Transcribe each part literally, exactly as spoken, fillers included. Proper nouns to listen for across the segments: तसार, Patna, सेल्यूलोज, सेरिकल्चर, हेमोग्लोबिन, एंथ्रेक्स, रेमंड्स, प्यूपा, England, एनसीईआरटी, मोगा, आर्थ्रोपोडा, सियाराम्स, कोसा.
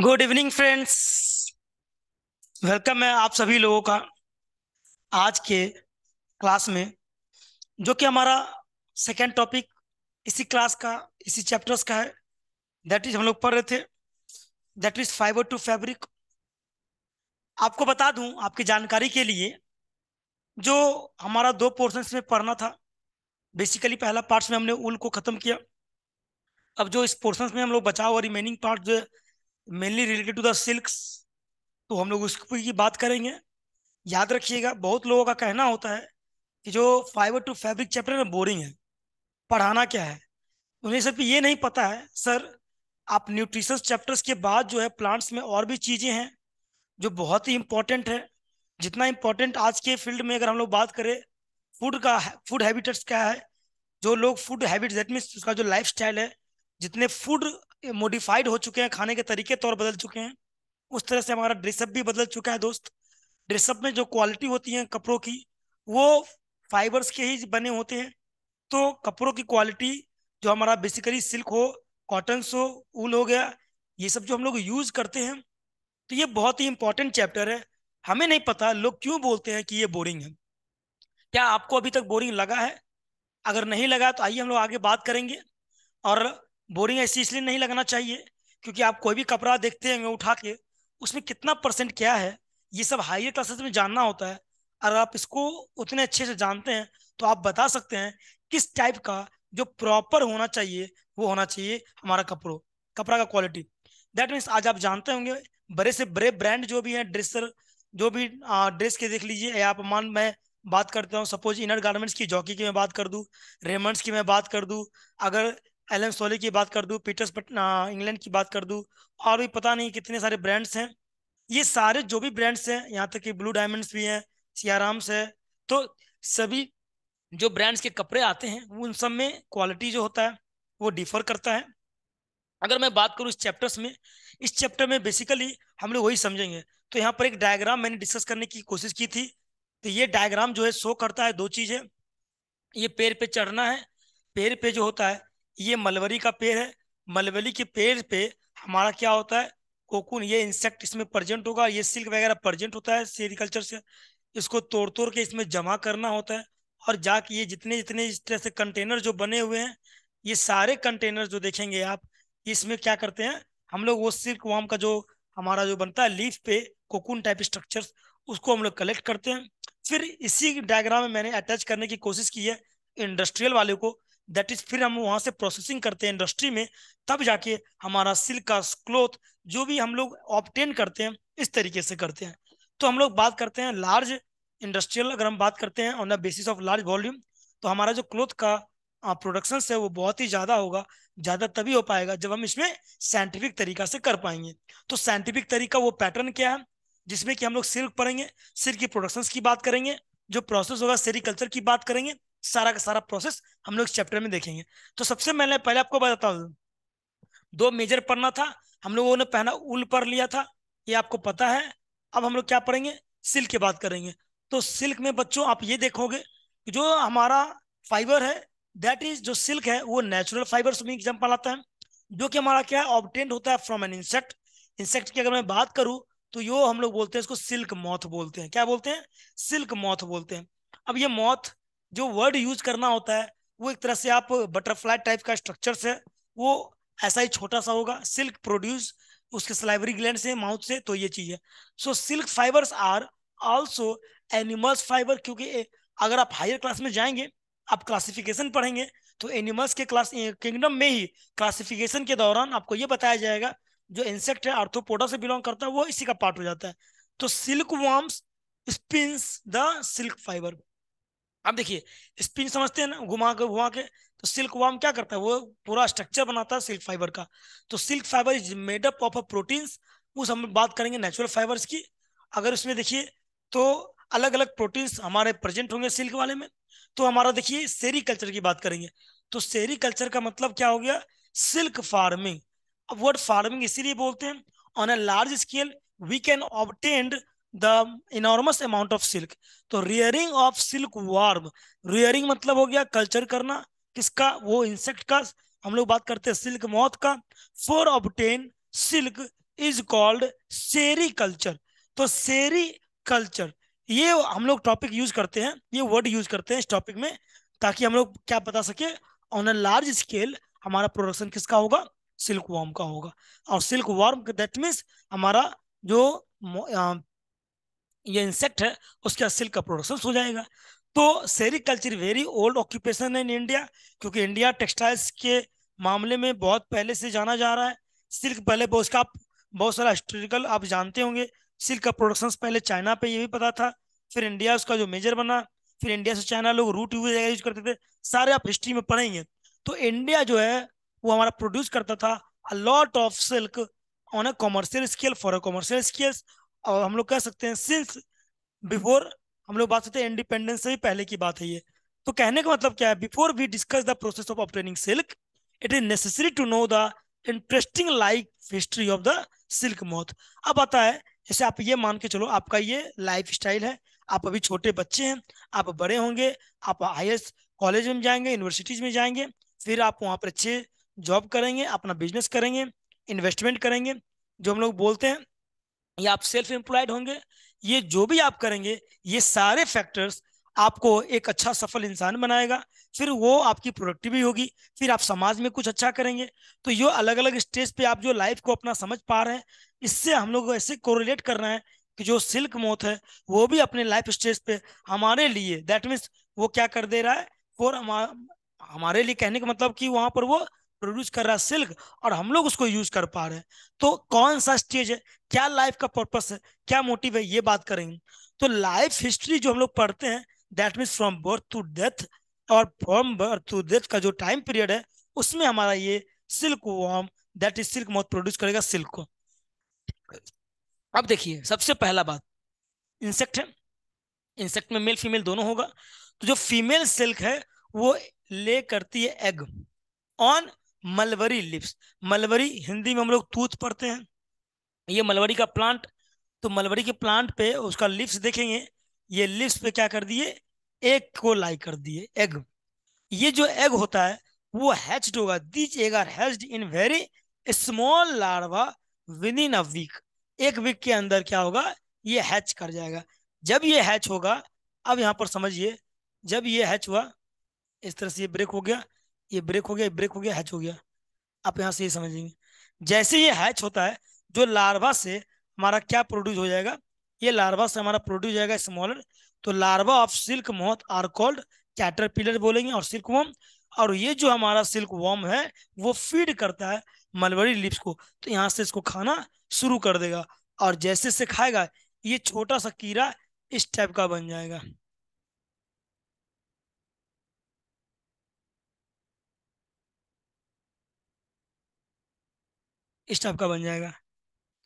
Good evening friends, welcome है आप सभी लोगों का आज के क्लास में, जो कि हमारा सेकेंड टॉपिक इसी क्लास का, इसी चैप्टर्स का है। दैट इज हम लोग पढ़ रहे थे that is fibre to fabric. आपको बता दूं, आपकी जानकारी के लिए, जो हमारा दो पोर्शंस में पढ़ना था, बेसिकली पहला पार्ट्स में हमने ऊल को ख़त्म किया। अब जो इस पोर्शंस में हम लोग बचा हुआ रिमेनिंग पार्ट जो mainly related to the silks, तो हम लोग उसकी बात करेंगे। याद रखिएगा, बहुत लोगों का कहना होता है कि जो फाइबर टू फैब्रिक चैप्टर है बोरिंग है, पढ़ाना क्या है। उन्हें सिर्फ ये नहीं पता है सर, आप न्यूट्रिशंस चैप्टर्स के बाद जो है प्लांट्स में और भी चीज़ें हैं जो बहुत ही इम्पॉर्टेंट है। जितना इम्पोर्टेंट आज के फील्ड में अगर हम लोग बात करें फूड का, फूड हैबिट्स क्या है, जो लोग फूड हैबिट्स दैट मीन्स उसका जो लाइफ स्टाइल है, जितने फूड मॉडिफाइड हो चुके हैं, खाने के तरीके तौर बदल चुके हैं, उस तरह से हमारा ड्रेसअप भी बदल चुका है। दोस्त, ड्रेसअप में जो क्वालिटी होती है कपड़ों की, वो फाइबर्स के ही बने होते हैं। तो कपड़ों की क्वालिटी जो हमारा बेसिकली सिल्क हो, कॉटन्स हो, ऊल हो गया, ये सब जो हम लोग यूज़ करते हैं, तो ये बहुत ही इंपॉर्टेंट चैप्टर है। हमें नहीं पता लोग क्यों बोलते हैं कि ये बोरिंग है। क्या आपको अभी तक बोरिंग लगा है? अगर नहीं लगा तो आइए हम लोग आगे बात करेंगे। और बोरिंग ऐसी इसलिए नहीं लगना चाहिए क्योंकि आप कोई भी कपड़ा देखते हैं उठा के, उसमें कितना परसेंट क्या है, ये सब हायर क्लासेस में जानना होता है। अगर आप इसको उतने अच्छे से जानते हैं तो आप बता सकते हैं किस टाइप का जो प्रॉपर होना चाहिए वो होना चाहिए हमारा कपड़ों कपड़ा का क्वालिटी। दैट मीन्स आज आप जानते होंगे बड़े से बड़े ब्रांड जो भी हैं, ड्रेसर जो भी आ, ड्रेस के देख लीजिए, या आप मान मैं बात करता हूँ सपोज इनर गारमेंट्स की, जॉकी की मैं बात कर दूँ, रेमंड्स की मैं बात कर दूँ, अगर एल एम सोले की बात कर दूँ, पीटर्स पटना इंग्लैंड की बात कर दूँ, और भी पता नहीं कितने सारे ब्रांड्स हैं। ये सारे जो भी ब्रांड्स हैं, यहाँ तक कि ब्लू डायमंड्स भी हैं, सियाराम्स है, तो सभी जो ब्रांड्स के कपड़े आते हैं उन सब में क्वालिटी जो होता है वो डिफर करता है। अगर मैं बात करूँ इस चैप्टर्स में, इस चैप्टर में बेसिकली हम लोग वही समझेंगे। तो यहाँ पर एक डायग्राम मैंने डिस्कस करने की कोशिश की थी। तो ये डायग्राम जो है शो करता है दो चीज़ें। ये पेड़ पे चढ़ना है, पेड़ पे जो होता है ये मलबरी का पेड़ है। मलबरी के पेड़ पे हमारा क्या होता है, कोकून, ये इंसेक्ट इसमें प्रेजेंट होगा, ये सिल्क वगैरह प्रेजेंट होता है सेरिकल्चर से। इसको तोड़ तोड़ के इसमें जमा करना होता है, और जाके ये जितने जितने इस तरह से कंटेनर जो बने हुए हैं, ये सारे कंटेनर जो देखेंगे आप, इसमें क्या करते हैं हम लोग, वो सिल्क वाम का जो हमारा जो बनता है लीफ पे कोकून टाइप स्ट्रक्चर्स, उसको हम लोग कलेक्ट करते हैं। फिर इसी डायग्राम में मैंने अटैच करने की कोशिश की है इंडस्ट्रियल वाले को। दैट इज फिर हम वहाँ से प्रोसेसिंग करते हैं इंडस्ट्री में, तब जाके हमारा सिल्क का क्लोथ जो भी हम लोग ऑब्टेन करते हैं इस तरीके से करते हैं। तो हम लोग बात करते हैं लार्ज इंडस्ट्रियल, अगर हम बात करते हैं on the basis of large volume, तो हमारा जो क्लोथ का प्रोडक्शन है वो बहुत ही ज़्यादा होगा। ज़्यादा तभी हो पाएगा जब हम इसमें साइंटिफिक तरीका से कर पाएंगे। तो साइंटिफिक तरीका वो पैटर्न क्या है जिसमें कि हम लोग सिल्क पढ़ेंगे, सिल्क की प्रोडक्शंस की बात करेंगे, जो प्रोसेस होगा सेरीकल्चर की बात करेंगे, सारा का सारा प्रोसेस हम लोग इस चैप्टर में देखेंगे। तो सबसे मैंने पहले आपको बताता हूँ, दो मेजर पढ़ना था हम लोगों ने, पहला ऊल पढ़ लिया था, ये आपको पता है। अब हम लोग क्या पढ़ेंगे, सिल्क की बात करेंगे। तो सिल्क में बच्चों आप ये देखोगे जो हमारा फाइबर है दैट इज जो सिल्क है वो नेचुरल फाइबर्स में एग्जाम्पल आता है, जो कि हमारा क्या है ऑब्टेन्ड होता है फ्रॉम एन इंसेक्ट। इंसेक्ट की अगर मैं बात करूँ तो यो हम लोग बोलते हैं इसको सिल्क मॉथ बोलते हैं। क्या बोलते हैं, सिल्क मॉथ बोलते हैं। अब ये मॉथ जो वर्ड यूज करना होता है वो एक तरह से आप बटरफ्लाई टाइप का स्ट्रक्चर से, वो ऐसा ही छोटा सा होगा, सिल्क प्रोड्यूस उसके सलाइवरी ग्लैंड से, माउथ से, तो ये चीज है। So silk fibres are also animals fibre, क्योंकि अगर आप हायर क्लास में जाएंगे, आप क्लासिफिकेशन पढ़ेंगे, तो एनिमल्स के क्लास किंगडम में ही क्लासिफिकेशन के दौरान आपको ये बताया जाएगा जो इंसेक्ट है आर्थ्रोपोडा से बिलोंग करता है वो इसी का पार्ट हो जाता है। तो silk worms spins the silk fibre. अब देखिए स्पिन समझते हैं ना, घुमा के घुमा के, तो सिल्क वर्म क्या करता है, वो पूरा स्ट्रक्चर बनाता है सिल्क फाइबर का। तो silk fibre is made up of a proteins, उस हम बात करेंगे नेचुरल फाइबर्स की। अगर उसमें देखिए तो अलग अलग प्रोटीन्स हमारे प्रेजेंट होंगे सिल्क वाले में। तो हमारा देखिए सेरी कल्चर की बात करेंगे, तो सेरी कल्चर का मतलब क्या हो गया, सिल्क फार्मिंग। अब वर्ड फार्मिंग इसीलिए बोलते हैं, on a large scale we can obtain the enormous amount of silk. तो rearing of silk worm, rearing मतलब हो गया कल्चर करना, किसका, वो इंसेक्ट का, हम लोग बात करते हैं सिल्क मॉथ का। For obtain silk is called sericulture. तो सेरीकल्चर ये हम लोग टॉपिक यूज करते हैं, ये वर्ड यूज करते हैं इस टॉपिक में, ताकि हम लोग क्या बता सके ऑन अ लार्ज स्केल हमारा प्रोडक्शन किसका होगा, सिल्क वर्म का होगा। और सिल्क वर्म दैट मीन्स हमारा जो ये इंसेक्ट है उसका सिल्क का प्रोडक्शन हो जाएगा। तो सेरीकल्चर वेरी ओल्ड ऑक्यूपेशन है इन इंडिया, क्योंकि इंडिया टेक्सटाइल्स के मामले में बहुत पहले से जाना जा रहा है। सिल्क पहले बहुत, उसका बहुत सारा हिस्टोरिकल आप जानते होंगे, सिल्क का प्रोडक्शन पहले चाइना पे ये भी पता था, फिर इंडिया उसका जो मेजर बना, फिर इंडिया से चाइना लोग रूट यूज यूज करते थे, सारे आप हिस्ट्री में पढ़ेंगे। तो इंडिया जो है वो हमारा प्रोड्यूस करता था a lot of silk on a commercial scale for a commercial scale. और हम लोग कह सकते हैं सिल्क बिफोर, हम लोग बात करते हैं इंडिपेंडेंस से भी पहले की बात है ये। तो कहने का मतलब क्या है, before we discuss the process of obtaining silk it is necessary to know the interesting life history of the silk moth. अब आता है जैसे आप ये मान के चलो आपका ये लाइफ स्टाइल है, आप अभी छोटे बच्चे हैं, आप बड़े होंगे, आप हायर कॉलेज में जाएंगे, यूनिवर्सिटीज में जाएंगे, फिर आप वहाँ पर अच्छे जॉब करेंगे, अपना बिजनेस करेंगे, इन्वेस्टमेंट करेंगे, जो हम लोग बोलते हैं, या आप सेल्फ एम्प्लॉयड होंगे। ये जो भी आप करेंगे ये सारे फैक्टर्स आपको एक अच्छा सफल इंसान बनाएगा, फिर वो आपकी प्रोडक्टिविटी होगी, फिर आप समाज में कुछ अच्छा करेंगे। तो ये अलग अलग स्टेज पे आप जो लाइफ को अपना समझ पा रहे हैं, इससे हम लोग ऐसे कोरिलेट कर रहे हैं कि जो सिल्क मोथ है वो भी अपने लाइफ स्टेज पे हमारे लिए दैट मीन्स वो क्या कर दे रहा है फॉर हमार, हमारे लिए, कहने का मतलब कि वहाँ पर वो प्रोड्यूस कर रहा है सिल्क और हम लोग उसको यूज कर पा रहे हैं। तो कौन सा स्टेज है, क्या लाइफ का पर्पस है, क्या मोटिव है, ये बात करेंगे। तो लाइफ हिस्ट्री जो हम लोग पढ़ते हैं that means from birth to death, और फ्रॉम बर्थ टू डेथ का जो टाइम पीरियड है उसमें हमारा ये silk worm that is silk moth produce करेगा सिल्क को। अब देखिए सबसे पहला बात, इंसेक्ट है, इंसेक्ट में मेल फीमेल दोनों होगा। तो जो फीमेल सिल्क है वो ले करती है egg on mulberry leaves. Mulberry Hindi में हम लोग तूत पढ़ते हैं, ये मलबरी का प्लांट। तो मलबरी के प्लांट पे उसका लिप्स देखेंगे, ये लिप्स पे क्या कर दिए, एग को लाई कर दिए, एग। ये जो एग होता है वो हैच्ड होगा, these egg are hatched in very small larva within a week. एक वीक के अंदर क्या होगा, ये हैच कर जाएगा। जब ये हैच होगा, अब यहाँ पर समझिए, जब ये हैच हुआ इस तरह से, ये ब्रेक हो गया, ये ब्रेक हो गया, ब्रेक हो गया, हैच हो गया। आप यहाँ से ये समझेंगे, जैसे ये हैच होता है जो लार्वा से हमारा क्या प्रोड्यूस हो जाएगा, ये लार्वा से हमारा प्रोड्यूस जाएगा स्मॉलर। तो larva of silk moth are called caterpillar बोलेंगे और सिल्क वर्म। और ये जो हमारा सिल्क वर्म है वो फीड करता है मलबरी लीव्स को, तो यहाँ से इसको खाना शुरू कर देगा। और जैसे से खाएगा, ये छोटा सा कीड़ा इस टाइप का बन जाएगा, इस टाइप का बन जाएगा,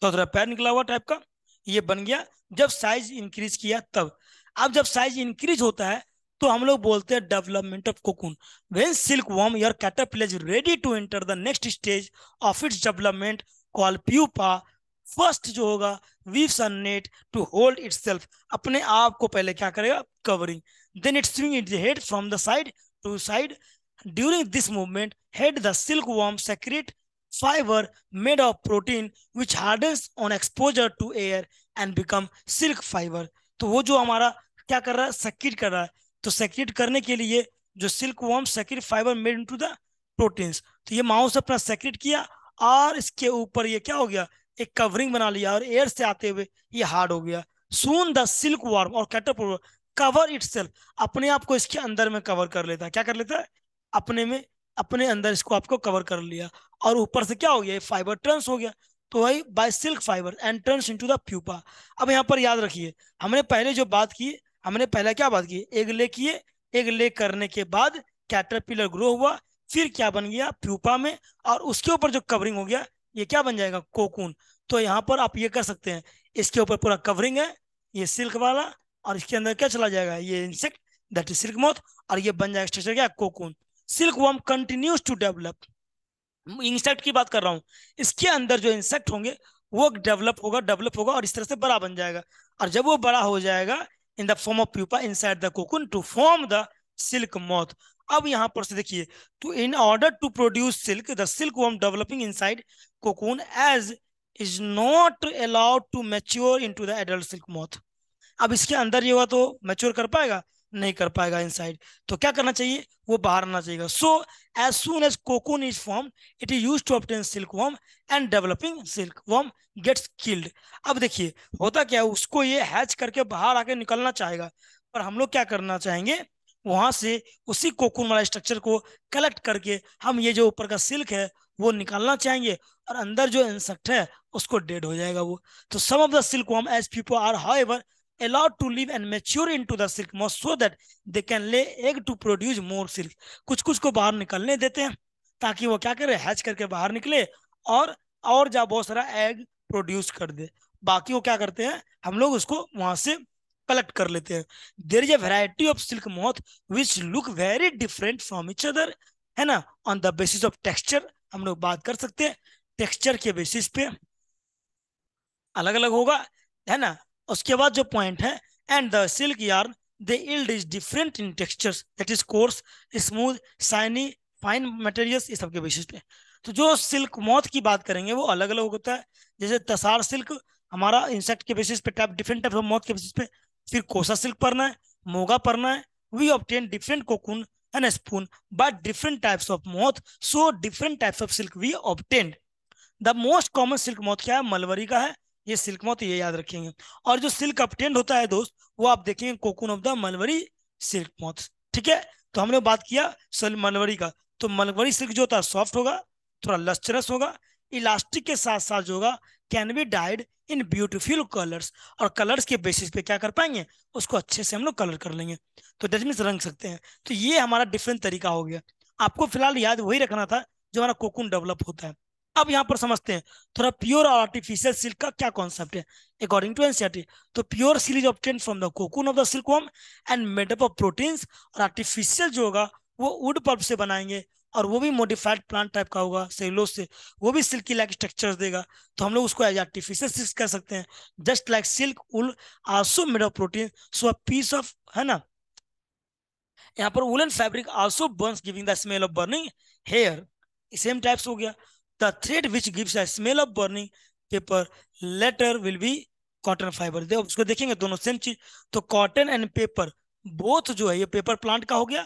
तो थोड़ा पैर निकला हुआ टाइप का ये बन गया। जब साइज इंक्रीज किया तब, अब जब साइज इंक्रीज होता है तो हम लोग बोलते हैं development of cocoon. When silk worm your caterpillar is ready to enter the next stage of its development called प्यूपा, first जो होगा weaves a net to hold itself, अपने आप को पहले क्या करेगा, covering. Then it swing its head from the side to side, during this movement head the silk worm secrete fiber made of protein which hardens on exposure to air and become silk fiber। तो वो जो हमारा क्या कर रहा है, secret कर रहा है। तो सेक्रेट करने के लिए जो silk worm secrete fibre made into the proteins, तो ये माउस अपना सेक्रेट किया और इसके ऊपर ये क्या हो गया, एक कवरिंग बना लिया और एयर से आते हुए ये हार्ड हो गया। सून द सिल्क वर्म और कैटरपिलर कवर इटसेल्फ, अपने आप को इसके अंदर में कवर कर लेता है, क्या कर लेता है, अपने में अपने अंदर इसको आपको कवर कर लिया। और ऊपर से क्या हो गया, फाइबर टर्न्स हो गया, तो वही by silk fibre and turns into the प्यूपा। अब यहाँ पर याद रखिए, हमने पहले जो बात की, हमने पहले क्या बात की, एग ले किए, एग ले करने के बाद कैटरपिलर ग्रो हुआ, फिर क्या बन गया प्यूपा में, और उसके ऊपर जो कवरिंग हो गया ये क्या बन जाएगा, कोकून। तो यहाँ पर आप ये कर सकते हैं, इसके ऊपर पूरा कवरिंग है ये सिल्क वाला, और इसके अंदर क्या चला जाएगा, ये insect that is silk moth, और ये बन जाएगा स्ट्रक्चर क्या, cocoon. Silk worm continues to develop, insect की बात कर रहा हूँ, इसके अंदर जो इंसेक्ट होंगे वो डेवलप होगा, डेवलप होगा और इस तरह से बड़ा बन जाएगा। और जब वो बड़ा हो जाएगा in the form of प्यूपा inside the cocoon to form the silk moth. अब यहाँ पर से देखिए, to in order to produce silk the silk worm developing inside cocoon as is not allowed to mature into the adult silk moth. अब इसके अंदर ये हुआ तो मैच्योर कर पाएगा, नहीं कर पाएगा इनसाइड, तो क्या करना चाहिए, वो बाहर आना चाहिए। So as soon as cocoon is form it is used to obtain silk worm and developing silk worm gets killed. अब देखिए होता क्या है, उसको ये हैच करके बाहर आके निकलना चाहेगा, पर हम लोग क्या करना चाहेंगे, वहां से उसी कोकून वाला स्ट्रक्चर को कलेक्ट करके हम ये जो ऊपर का सिल्क है वो निकालना चाहेंगे, और अंदर जो इंसेक्ट है उसको डेड हो जाएगा वो। तो some of the silk worm as people are however allowed to live and mature into the silk moth so that they can lay egg to produce more silk। कुछ कुछ को बाहर निकलने देते हैं ताकि वो क्या करे, हैच करके बाहर निकले और और जा बहुत सारा एग प्रोड्यूस कर दे। बाकी वो क्या करते हैं, हम लोग उसको वहां से कलेक्ट कर लेते हैं। There is a variety of silk moth which look very different from each other, है ना, on the basis of texture. हम लोग बात कर सकते हैं टेक्सचर के बेसिस पे, अलग अलग होगा, है ना। उसके बाद जो पॉइंट है, and the silk yarn the yield is different in textures that is coarse smooth shiny fine materials, इस सब के बेसिस पे। तो जो सिल्क मॉथ की बात करेंगे वो अलग अलग होता है, जैसे तसार सिल्क हमारा इंसेक्ट के बेसिस पे type, different type of moth के बेसिस पे, फिर कोसा सिल्क पढ़ना है, मोगा पढ़ना है। We obtain different cocoon and spun by different types of moth, so different types of silk we obtain. The most common silk moth क्या है, मलबरी का है ये सिल्क मॉथ, ये याद रखेंगे। और जो सिल्क ऑब्टेन्ड होता है दोस्त, वो आप देखेंगे cocoon of the mulberry silk moth, ठीक है। तो हमने बात किया सिल्क मलबरी का, तो मलबरी सिल्क जो होता है सॉफ्ट होगा, थोड़ा लस्चरस होगा, इलास्टिक के साथ साथ जो होगा can be dyed in beautiful colours, और कलर्स के बेसिस पे क्या कर पाएंगे, उसको अच्छे से हम लोग कलर कर लेंगे, तो दैट मीन्स रंग सकते हैं। तो ये हमारा डिफरेंट तरीका हो गया। आपको फिलहाल याद वही रखना था जो हमारा कोकून डेवलप होता है। अब यहाँ पर समझते हैं थोड़ा प्योर और आर्टिफिशियल सिल्क का क्या कॉन्सेप्ट है अकॉर्डिंग टू एनसीईआरटी। तो pure silk is obtained from the cocoon of the silkworm and made up of proteins, और आर्टिफिशियल जो होगा वो वुड पल्प से बनाएंगे, और वो भी मॉडिफाइड प्लांट टाइप का होगा सेलुलोज से, वो भी सिल्की लाइक स्ट्रक्चर देगा, तो हम लोग उसको एज आर्टिफिशियल सिल्क कह सकते हैं। Just like silk wool also made of protein, so a piece of, है ना, यहाँ पर woollen fabric also burns giving the smell of burning hair, same types हो गया। The thread which gives a smell of burning paper later will be cotton fiber। देखो उसको देखेंगे दोनों सेम चीज। तो कॉटन एंड पेपर बोथ जो है, ये पेपर प्लांट का हो गया,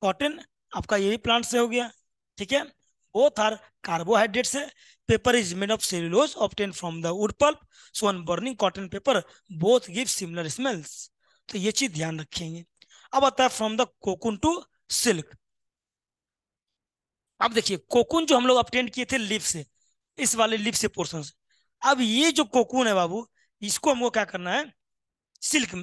कॉटन आपका ये भी प्लांट से हो गया, ठीक है। बोथ आर कार्बोहाइड्रेट्स है। Paper is made of सेल्यूलोज obtain from the wood pulp, so on burning cotton paper both give similar smells, तो ये चीज ध्यान रखेंगे। अब आता है from the cocoon to silk. अब देखिए कोकून जो हम लोग ऑब्टेन किए थे लीफ से, इस वाले लीफ से पोर्शन से, अब ये जो कोकून है बाबू, इसको हमको क्या करना है, सिल्क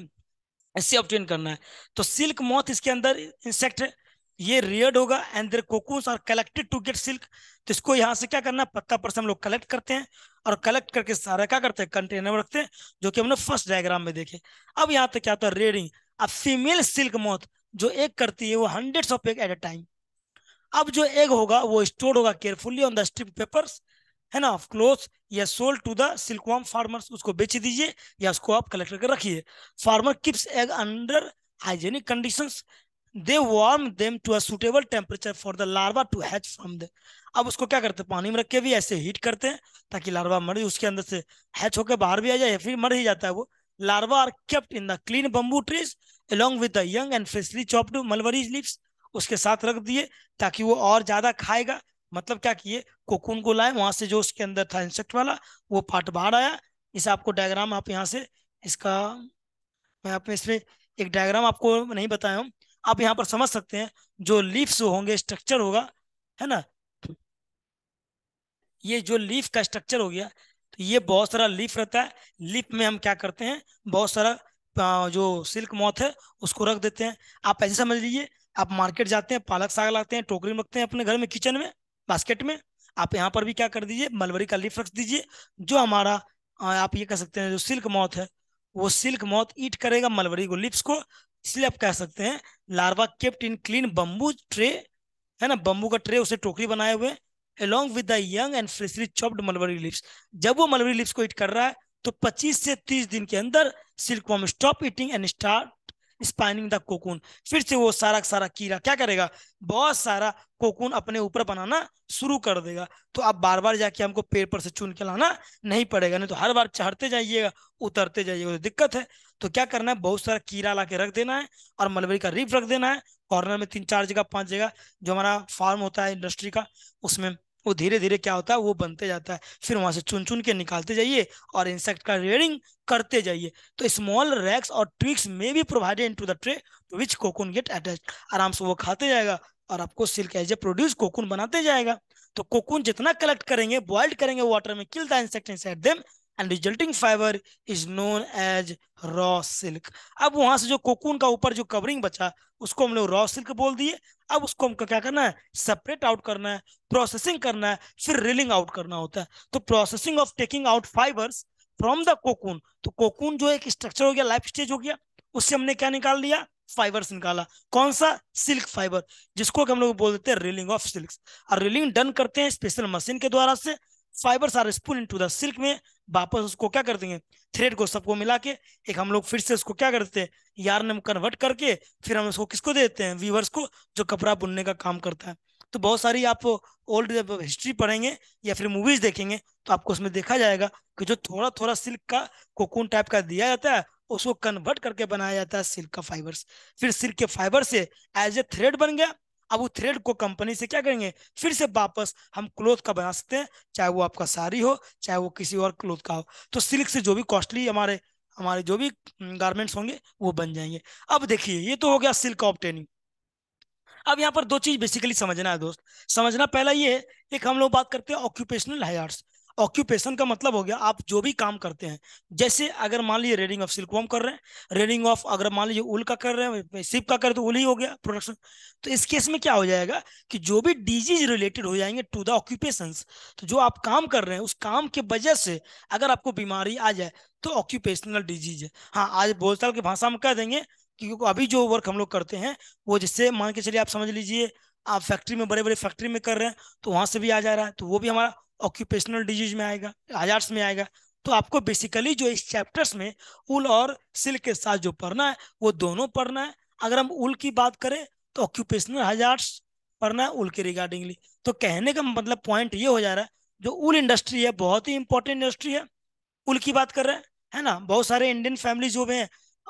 इससे ऑब्टेन करना है। तो सिल्क मॉथ इसके अंदर इंसेक्ट है, ये रेयर्ड होगा, and there cocoons are collected to get silk. तो इसको यहाँ से क्या करना है, पत्ता पर से हम लोग कलेक्ट करते हैं, और कलेक्ट करके सारा क्या करते हैं, कंटेनर में रखते हैं, जो कि हमने फर्स्ट डायग्राम में देखे। अब यहाँ तक क्या होता है, रेयरिंग। अब फीमेल सिल्क मॉथ जो एक करती है वो hundreds of egg at a time. अब जो एग होगा वो स्टोर होगा carefully on the strip papers, है ना, ऑफ क्लोथ, या sold to the silkworm farmers, उसको बेच दीजिए या उसको आप कलेक्ट करके रखिए। Farmer keeps egg under hygienic conditions, they warm them to a suitable temperature for the larva to hatch from the. अब उसको क्या करते हैं, पानी में रख के भी ऐसे हीट करते हैं ताकि लार्वा मर उसके अंदर से हैच होकर बाहर भी आ जाए, या फिर मर ही जाता है वो। Larva are kept in the clean bamboo trees along with the young and freshly chopped mulberry leaves, उसके साथ रख दिए ताकि वो और ज्यादा खाएगा। मतलब क्या किए, कोकून को लाए, वहां से जो उसके अंदर था इंसेक्ट वाला वो पार्ट बाहर आया। इस आपको डायग्राम आप यहाँ से इसका मैं आप इसमें एक डायग्राम आपको नहीं बताया हूँ, आप यहाँ पर समझ सकते हैं। जो लीव्स होंगे स्ट्रक्चर होगा, है ना, ये जो लीफ का स्ट्रक्चर हो गया, तो ये बहुत सारा लीफ रहता है। लीफ में हम क्या करते हैं, बहुत सारा जो सिल्क मॉथ है उसको रख देते हैं। आप ऐसे समझ लीजिए, आप मार्केट जाते हैं, पालक साग लाते हैं, टोकरी में रखते हैं अपने घर में, किचन में, बास्केट में। आप यहाँ पर भी क्या कर दीजिए, मलबरी का लीफ रख दीजिए। जो हमारा आप ये कह सकते हैं जो सिल्क मॉथ है, वो सिल्क मॉथ ईट करेगा मलबरी को, लीव्स को, इसलिए आप कह सकते हैं larva kept in clean bamboo tray, है ना, बम्बू का ट्रे, उसे टोकरी बनाए हुए, along with the young and freshly chopped mulberry leaves. जब वो मलबरी लीव्स को ईट कर रहा है तो पच्चीस से तीस दिन के अंदर silkworm stop eating and start spinning the cocoon, फिर से वो सारा सारा कीड़ा क्या करेगा, बहुत सारा कोकून अपने ऊपर बनाना शुरू कर देगा। तो आप बार बार जाके हमको पेड़ पर से चुन के लाना नहीं पड़ेगा, नहीं तो हर बार चढ़ते जाइएगा उतरते जाइएगा, तो दिक्कत है। तो क्या करना है, बहुत सारा कीड़ा ला के रख देना है और मलबरी का रीफ रख देना है कॉर्नर में, तीन चार जगह पांच जगह। जो हमारा फार्म होता है इंडस्ट्री का, उसमें वो धीरे धीरे क्या होता है वो बनते जाता है, फिर वहां से चुन चुन के निकालते जाइए और इंसेक्ट का रेयरिंग करते जाइए। तो स्मॉल रैक्स और ट्विक्स में भी provided into the tray to which cocoon get attached, आराम से वो खाते जाएगा और आपको silk as a produce cocoon बनाते जाएगा। तो कोकून जितना कलेक्ट करेंगे बॉइल्ड करेंगे वाटर में, kill the insect inside them and resulting fibre is known as raw silk. अब वहां से जो कोकून का ऊपर जो कवरिंग बचा उसको हम लोग रॉ सिल्क बोल दिए। अब उसको हमको क्या करना है, सेपरेट आउट करना है, प्रोसेसिंग करना है, फिर रिलिंग आउट करना होता है। तो processing of taking out fibres from the cocoon, तो कोकून जो एक स्ट्रक्चर हो गया, लाइफ स्टेज हो गया, उससे हमने क्या निकाल लिया, फाइबर्स निकाला। कौन सा, सिल्क फाइबर, जिसको हम लोग बोल देते हैं रिलिंग ऑफ सिल्क। और रिलिंग डन करते हैं स्पेशल मशीन के द्वारा से, fibres are spun into the silk में वापस उसको क्या कर देंगे, थ्रेड को सबको मिला के एक हम लोग फिर से उसको क्या करते हैं, यार्न में कन्वर्ट करके फिर हम उसको किसको देते हैं, वीवर्स को, जो कपड़ा बुनने का काम करता है। तो बहुत सारी आप ओल्ड हिस्ट्री पढ़ेंगे या फिर मूवीज देखेंगे तो आपको उसमें देखा जाएगा कि जो थोड़ा थोड़ा सिल्क का कोकून टाइप का दिया जाता है उसको कन्वर्ट करके बनाया जाता है सिल्क का फाइबर्स। फिर सिल्क के फाइबर से एज ए थ्रेड बन गया। अब वो थ्रेड को कंपनी से क्या करेंगे, फिर से वापस हम क्लोथ का बना सकते हैं, चाहे वो आपका साड़ी हो चाहे वो किसी और क्लोथ का हो। तो सिल्क से जो भी कॉस्टली हमारे हमारे जो भी गारमेंट्स होंगे वो बन जाएंगे। अब देखिए ये तो हो गया सिल्क ऑब्टेनिंग। अब यहाँ पर दो चीज बेसिकली समझना है दोस्त, समझना पहला ये है, एक हम लोग बात करते हैं ऑक्यूपेशनल हैजार्ड्स। ऑक्यूपेशन का मतलब हो गया आप जो भी काम करते हैं, जैसे अगर मान लीजिए रेडिंग ऑफ सिल्कवर्म कर रहे हैं, रेडिंग ऑफ अगर मान लीजिए उल का कर रहे हैं, सीप का कर तो उल ही हो गया प्रोडक्शन। तो इस केस में क्या हो जाएगा कि जो भी डिजीज रिलेटेड हो जाएंगे टू द ऑक्यूपेशंस, तो जो आप काम कर रहे हैं उस काम के वजह से अगर आपको बीमारी आ जाए तो ऑक्यूपेशनल डिजीज है। हाँ, आज बोलचाल की भाषा में कह देंगे कि अभी जो वर्क हम लोग करते हैं वो, जिससे मान के चलिए आप समझ लीजिए आप फैक्ट्री में, बड़े बड़े फैक्ट्री में कर रहे हैं तो वहां से भी आ जा रहा है, तो वो भी हमारा ऑक्यूपेशनल डिजीज में आएगा, हजार्स में आएगा। तो आपको बेसिकली जो इस चैप्टर्स में उल और सिल्क के साथ जो पढ़ना है वो दोनों पढ़ना है। अगर हम उल की बात करें तो ऑक्यूपेशनल हजार्स पढ़ना है उल के रिगार्डिंगली। तो कहने का मतलब पॉइंट ये हो जा रहा है जो उल इंडस्ट्री है बहुत ही इंपॉर्टेंट इंडस्ट्री है। उल की बात कर रहे हैं, है ना, बहुत सारे इंडियन फैमिली जो हैं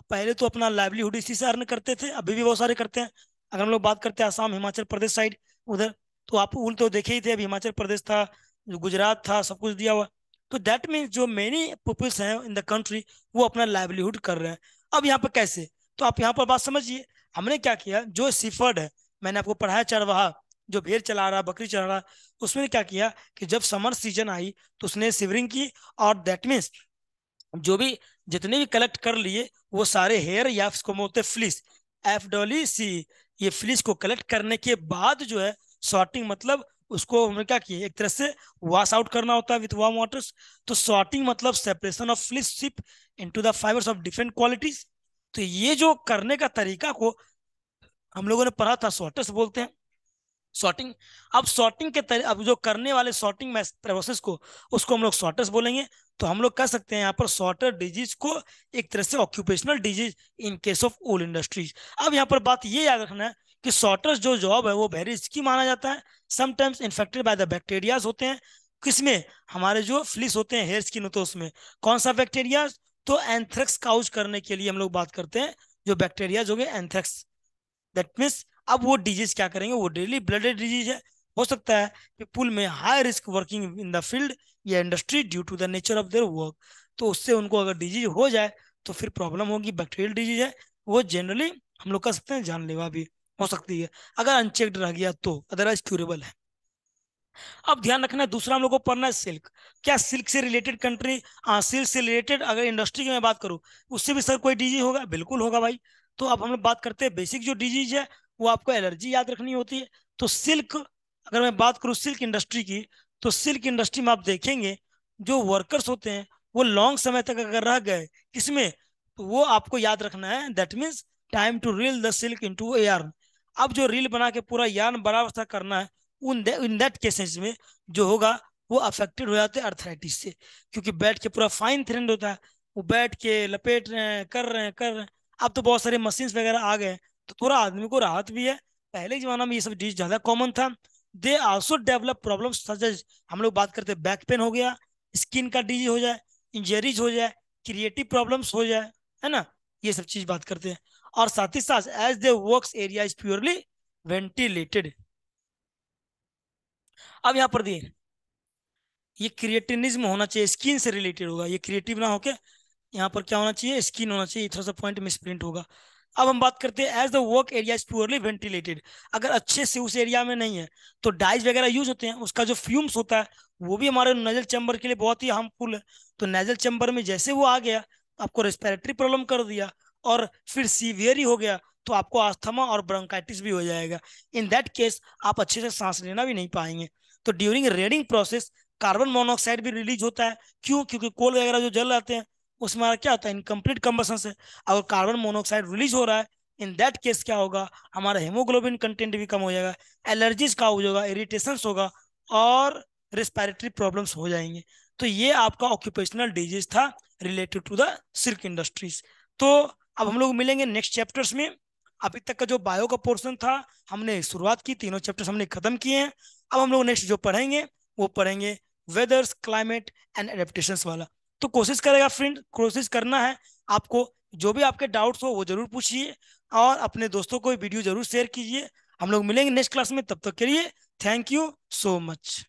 पहले तो अपना लाइवलीहुड इसी से अर्न करते थे, अभी भी बहुत सारे करते हैं। अगर हम लोग बात करते हैं आसाम हिमाचल प्रदेश साइड उधर, तो आप उल तो देखे ही थे, अभी हिमाचल प्रदेश था, गुजरात था, सब कुछ दिया हुआ। तो दैट मीन्स जो मेनी पीपल्स हैं इन द कंट्री वो अपना लाइवलीहुड कर रहे हैं। अब यहाँ पर कैसे, तो आप यहाँ पर बात समझिए, हमने क्या किया, जो सीफर्ड है, मैंने आपको पढ़ाया चरवाहा, जो भेड़ चला रहा बकरी चला रहा, उसमें क्या किया कि जब समर सीजन आई तो उसने सिवरिंग की और दैट मीन्स जो भी जितने भी कलेक्ट कर लिए वो सारे हेयर या इसको बोलते फ्लिस, एफ डब्ल्यू सी, ये फ्लिस को कलेक्ट करने के बाद जो है सॉर्टिंग, मतलब उसको हमने क्या किया एक तरह से वॉश आउट करना होता है विथ वार्म वाटर्स। तो सॉर्टिंग मतलब separation of fleece ship into the fibres of different qualities. तो ये जो करने का तरीका को हम लोगों ने पढ़ा था, सॉर्टर्स बोलते हैं सॉर्टिंग। अब सॉर्टिंग के तर... अब जो करने वाले सॉर्टिंग प्रोसेस को उसको हम लोग सॉर्टर्स बोलेंगे। तो हम लोग कह सकते हैं यहाँ पर सॉर्टर डिजीज को एक तरह से occupational disease in case of wool industries. अब यहाँ पर बात ये याद रखना है कि सॉर्टर्स जो जॉब है वो वेरी रिस्की माना जाता है, sometimes infected by the bacterias होते हैं, किसमें, हमारे जो फ्लिस होते हैं हेयर स्किन होते हैं उसमें। कौन सा बैक्टीरियाज, तो एंथ्रेक्स काउज करने के लिए हम लोग बात करते हैं जो बैक्टीरियाज हो गए एंथ्रेक्स, दैट मीन्स। अब वो डिजीज क्या करेंगे, वो डेली ब्लडेड डिजीज है, हो सकता है पीपुल में high risk working in the field या industry due to the nature of their work. तो उससे उनको अगर डिजीज हो जाए तो फिर प्रॉब्लम होगी, बैक्टीरियल डिजीज है वो, जनरली हम लोग कह सकते हैं जानलेवा भी हो सकती है अगर अनचेक्ड रह गया तो, अदरवाइज क्यूरेबल है। अब ध्यान रखना है, दूसरा हम लोग को पढ़ना है सिल्क। क्या सिल्क से रिलेटेड कंट्री, सिल्क से रिलेटेड अगर इंडस्ट्री की मैं बात करूँ उससे भी सर कोई डिजीज होगा, बिल्कुल होगा भाई। तो अब हम लोग बात करते हैं बेसिक जो डिजीज है वो आपको एलर्जी याद रखनी होती है। तो सिल्क, अगर मैं बात करूँ सिल्क इंडस्ट्री की, तो सिल्क इंडस्ट्री में आप देखेंगे जो वर्कर्स होते हैं वो लॉन्ग समय तक अगर रह गए किसमें, तो वो आपको याद रखना है, that means time to reel the silk into yarn. अब जो रील बना के पूरा यार्न बराबर सा करना है, उन इन दैट केसेस में जो होगा वो अफेक्टेड हो जाते हैं अर्थराइटिस से, क्योंकि बैठ के पूरा फाइन थ्रेड होता है, वो बैठ के लपेट रहे हैं कर रहे हैं कर रहे हैं। अब तो बहुत सारे मशीन्स वगैरह आ गए तो थोड़ा आदमी को राहत भी है। पहले जमाना में ये सब चीज ज्यादा कॉमन था। They also develop problem such as, हम लोग बात करते हैं बैक पेन हो गया, स्किन का डिजीज हो जाए, इंजरीज हो जाए, क्रिएटिव प्रॉब्लम्स हो जाए, है ना, ये सब चीज बात करते हैं। और साथ ही साथ as they works area is purely ventilated. अब यहाँ पर दिए ये क्रिएटिनिज्म होना चाहिए, स्किन से रिलेटेड होगा, ये क्रिएटिव ना होके यहाँ पर क्या होना चाहिए, स्किन होना चाहिए, थोड़ा सा पॉइंट मिसप्रिंट होगा। अब हम बात करते हैं as the work area is purely ventilated, अगर अच्छे से उस एरिया में नहीं है तो डाइज वगैरह यूज होते हैं, उसका जो फ्यूम्स होता है वो भी हमारे नेजल चैम्बर के लिए बहुत ही हार्मफुल है। तो नेजल चैम्बर में जैसे वो आ गया आपको रेस्पिरेटरी प्रॉब्लम कर दिया और फिर सीवियर ही हो गया तो आपको अस्थमा और ब्रोंकाइटिस भी हो जाएगा। इन दैट केस आप अच्छे से सांस लेना भी नहीं पाएंगे। तो during raiding process carbon monoxide भी रिलीज होता है, क्यों? क्योंकि कोल वगैरह जो जल रहते हैं उसमें हमारा क्या होता है, इनकम्प्लीट कम्बसन से अगर कार्बन मोनोऑक्साइड रिलीज हो रहा है इन दैट केस क्या होगा, हमारा हेमोग्लोबिन कंटेंट भी कम हो जाएगा, एलर्जीज का हो जाएगा, इरिटेशंस होगा और रेस्पिरेटरी प्रॉब्लम्स हो जाएंगे। तो ये आपका ऑक्यूपेशनल डिजीज था related to the silk industries. तो अब हम लोग मिलेंगे नेक्स्ट चैप्टर्स में। अभी तक का जो बायो का पोर्शन था हमने शुरुआत की, तीनों चैप्टर्स हमने खत्म किए हैं। अब हम लोग नेक्स्ट जो पढ़ेंगे वो पढ़ेंगे वेदर्स, क्लाइमेट एंड एडेप्टेशंस वाला। तो कोशिश करेगा फ्रेंड, कोशिश करना है आपको, जो भी आपके डाउट्स हो वो जरूर पूछिए और अपने दोस्तों को वीडियो जरूर शेयर कीजिए। हम लोग मिलेंगे नेक्स्ट क्लास में, तब तक के लिए थैंक यू सो मच।